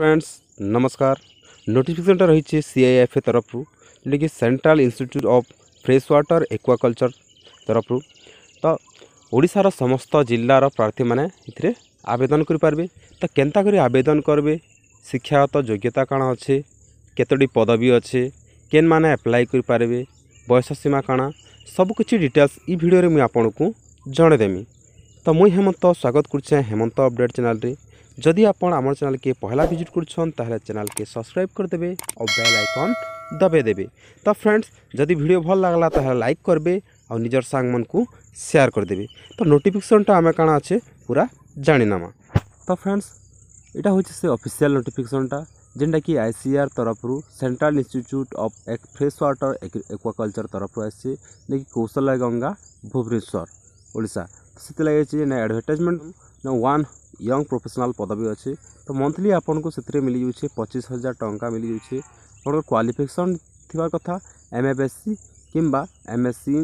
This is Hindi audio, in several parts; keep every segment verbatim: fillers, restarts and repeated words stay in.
फ्रेंड्स नमस्कार। नोटिफिकेशन रही सीआईएफए तरफ जोटा कि central institute of fresh water aquaculture तरफ तो ओडिशार समस्त जिल्लार प्रार्थी मैंने ये आवेदन करें तो केन्ता करी आवेदन करबे, शिक्षागत योग्यता काना अच्छे, केतोटी पदवी अच्छे, केन मैंने एप्लाई करें, बयस सीमा काना सबकिछ डिटेल्स ई भिडियो मुझे आपन को जनदेमी। तो मुई हेमंत स्वागत करुचे हेमंत अपडेट चैनल रे। जदि आपन आमर चैनल के पहला विजिट करछन ताहले चैनल के सब्सक्राइब कर देबे और बेल आइकन दबे देबे। तो फ्रेंड्स जदि वीडियो भल लागला ताहले लाइक करबे और निजर सांग मन को शेयर कर देबे। तो नोटिफिकेशनटा आमे काना अच्छे पूरा जानिनामा। तो फ्रेंड्स इटा होछि से ऑफिशियल नोटिफिकेशनटा जेनटा कि आईसीआर तरफ रु central institute of fresh water aquaculture तरफ आसी लेकि कौशल गंगा भुवनेश्वर ओडिशा से लगे ना एडवर्टाइजमेंट ना वन यंग प्रोफेशनल पदवी अच्छे। तो मंथली आपन को से मिल जाए पचीस हजार टंका मिल जाए। आपन क्वालिफिकेशन थिबा कथा एम.एफ.एस.सी किंबा MSc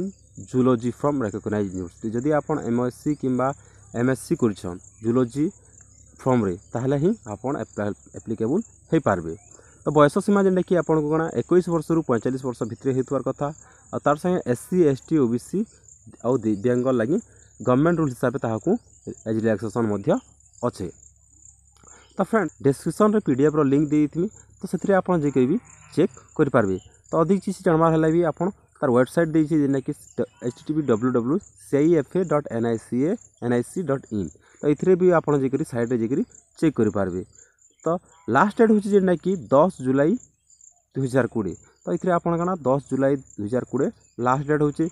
zoology from recognise university. जदि आपन एम.एस.सी किंबा एम.एस.सी करछन जूलॉजी फ्रॉम रे ताहले ही आपन एप्लीकेबल हे पारबे। तो बयस सीमा जेनटा कि आपन को कोना इक्कीस वर्ष रु पैंतालीस वर्ष भितर हेतुवार कथा और तार संगे एससी एसटी ओबीसी और दिव्यांग लागि गवर्नमेंट रूल हिसाब से एज रिलैक्सेशन अच्छे। तो फ्रेंड डिस्क्रिप्शन रे पीडीएफ रो लिंक दे देथमी तो सेथरे आपन जे करी भी चेक कर पारबे। तो अधिक चीज जानबार हला भी आपन तार वेबसाइट दे छी जेना कि H T T P W W W dot C I F A dot N I C A N I C dot in. तो इथरे भी आपन जे करी साइट रे जे करी चेक कर पारबे। तो लास्ट डेट होची जेना कि दस जुलाई दो हज़ार बीस। तो इथरे आपन काना दस जुलाई दो हज़ार बीस लास्ट डेट होची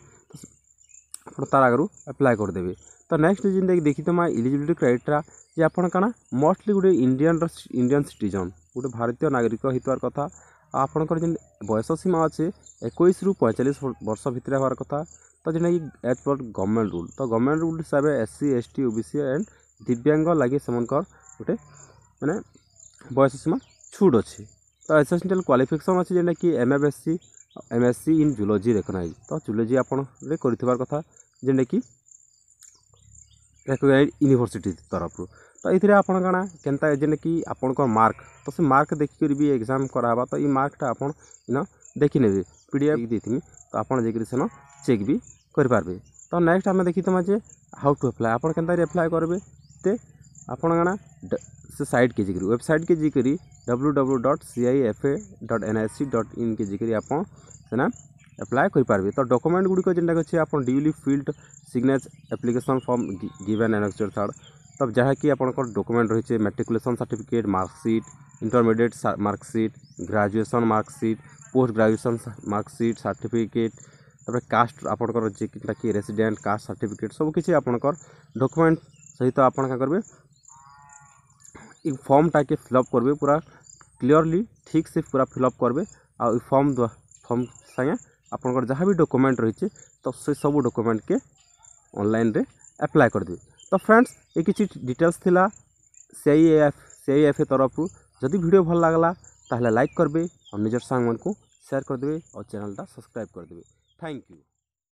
अपन तार आगु अप्लाई कर देबे। तो नेक्स्ट जिन देखी तुम इलिजिबिलिटी क्राइटेरिया जे आपन काना मोस्टली गुटे इंडियन इंडियन सिटीजन गुटे भारतीय नागरिक हितवार कथा आपनकर जिन बयस सीमा अच्छे इक्कीस रु पैंतालीस वर्ष भितर होवार कथा। तो जेना कि एज पर गवर्नमेंट रूल तो गवर्नमेंट रूल हिसाब से एससी एसटी ओबीसी एंड दिव्यांग लगे सेमनकर गुटे माने बयस सीमा छूट अच्छे। तो एसेंशियल क्वालिफिकेशन अच्छे जेना कि M F S C M S C in zoology recognise. तो जूलॉजी आपन रे करथिबार कथा जेने कि रेकग्नाइज यूनिवर्सिटी तरफ। तो ये आपन काना केनता जेने कि आपन को मार्क तो से मार्क देखिक भी एग्जाम कराबा। तो ये मार्कटा आपन इन देखिने पीडीएफ देथिमी तो आपन जेकरी सेनो चेक भी कर पारबे। तो नेक्स्ट आम देखितमा जे हाउ टू अप्लाई आपन केनता रे अप्लाई करबे ते आपन काना से साइट के जिकरी वेबसाइट के जिकरी W W W dot C I F A dot N I C dot in के जिकरी आपन सेना अप्लाई कर पारबे। तो डॉक्यूमेंट गुडी को जेनटा अछि आपन duly filled signature application form given and etcetera third. तब जहाँ कि आपन को डॉक्यूमेंट रहिचे matriculation certificate marksheet, intermediate marksheet, graduation marksheet, post graduation marksheet certificate, तबे कास्ट आपन को जे किनटा कि रेसिडेंट कास्ट सर्टिफिकेट सब किछि आपन को डॉक्यूमेंट सहित आपन का करबे। इ फॉर्म टा के फिलअप करबे पूरा क्लियरली ठीक से पूरा फिलअप करबे आ फॉर्म फॉर्म संगे आपनकर जहाँ भी डॉक्यूमेंट रही तो से सब डॉक्यूमेंट के ऑनलाइन रे अप्लाई कर देबे। तो फ्रेंड्स ये किसी डिटेल्स थिला सीआईएफ सीआईएफए तरफ। जदि वीडियो भल लागला ताहले लाइक करबे और निजर सांग मन को शेयर कर देबे और चैनल टा सब्सक्राइब कर देबे। Thank you.